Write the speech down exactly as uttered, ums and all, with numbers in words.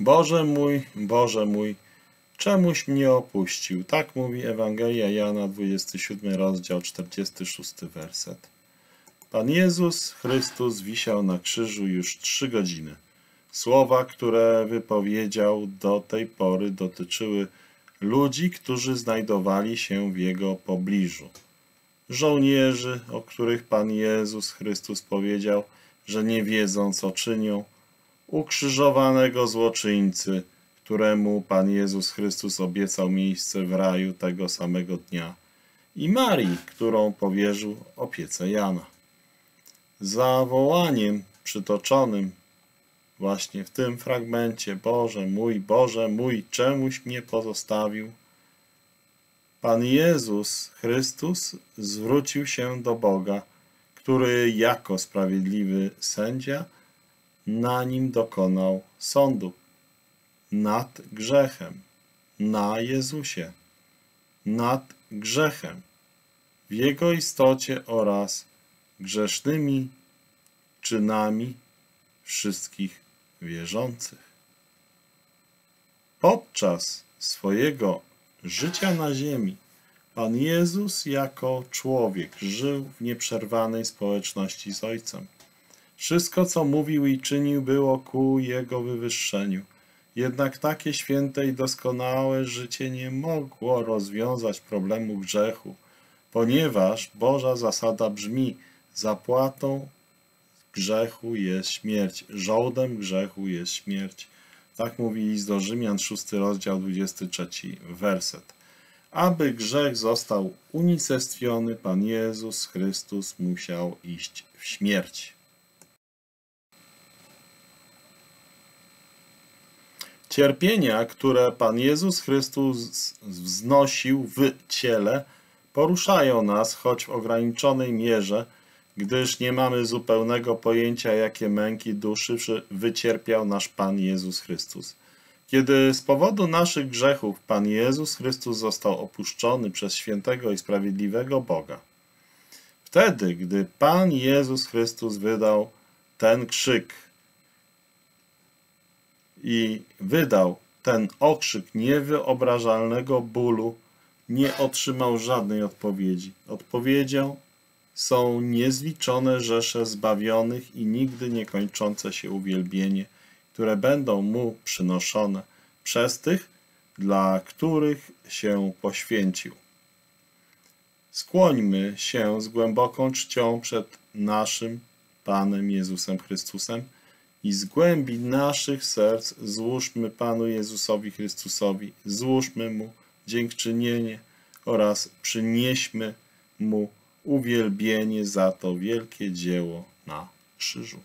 Boże mój, Boże mój, czemuś mnie opuścił? Tak mówi Ewangelia Jana, dwudziesty siódmy rozdział, czterdziesty szósty werset. Pan Jezus Chrystus wisiał na krzyżu już trzy godziny. Słowa, które wypowiedział do tej pory, dotyczyły ludzi, którzy znajdowali się w Jego pobliżu. Żołnierzy, o których Pan Jezus Chrystus powiedział, że nie wiedzą, co czynią. Ukrzyżowanego złoczyńcy, któremu Pan Jezus Chrystus obiecał miejsce w raju tego samego dnia. I Marii, którą powierzył opiece Jana. Zawołaniem przytoczonym właśnie w tym fragmencie Boże mój, Boże mój, czemuś mnie pozostawił? Pan Jezus Chrystus zwrócił się do Boga, który jako sprawiedliwy sędzia na nim dokonał sądu. Nad grzechem, na Jezusie, nad grzechem, w Jego istocie oraz grzesznymi czynami wszystkich wierzących. Podczas swojego życia na ziemi Pan Jezus jako człowiek żył w nieprzerwanej społeczności z Ojcem. Wszystko, co mówił i czynił, było ku Jego wywyższeniu. Jednak takie święte i doskonałe życie nie mogło rozwiązać problemu grzechu, ponieważ Boża zasada brzmi: zapłatą grzechu jest śmierć, żołdem grzechu jest śmierć. Tak mówi List do Rzymian, szósty rozdział, dwudziesty trzeci werset. Aby grzech został unicestwiony, Pan Jezus Chrystus musiał iść w śmierć. Cierpienia, które Pan Jezus Chrystus wznosił w ciele, poruszają nas, choć w ograniczonej mierze, gdyż nie mamy zupełnego pojęcia, jakie męki duszy wycierpiał nasz Pan Jezus Chrystus. Kiedy z powodu naszych grzechów Pan Jezus Chrystus został opuszczony przez świętego i sprawiedliwego Boga, wtedy, gdy Pan Jezus Chrystus wydał ten krzyk i wydał ten okrzyk niewyobrażalnego bólu, nie otrzymał żadnej odpowiedzi. Odpowiedzią są niezliczone rzesze zbawionych i nigdy niekończące się uwielbienie, które będą Mu przynoszone przez tych, dla których się poświęcił. Skłońmy się z głęboką czcią przed naszym Panem Jezusem Chrystusem i z głębi naszych serc złóżmy Panu Jezusowi Chrystusowi, złóżmy Mu dziękczynienie oraz przynieśmy Mu uwielbienie za to wielkie dzieło na krzyżu.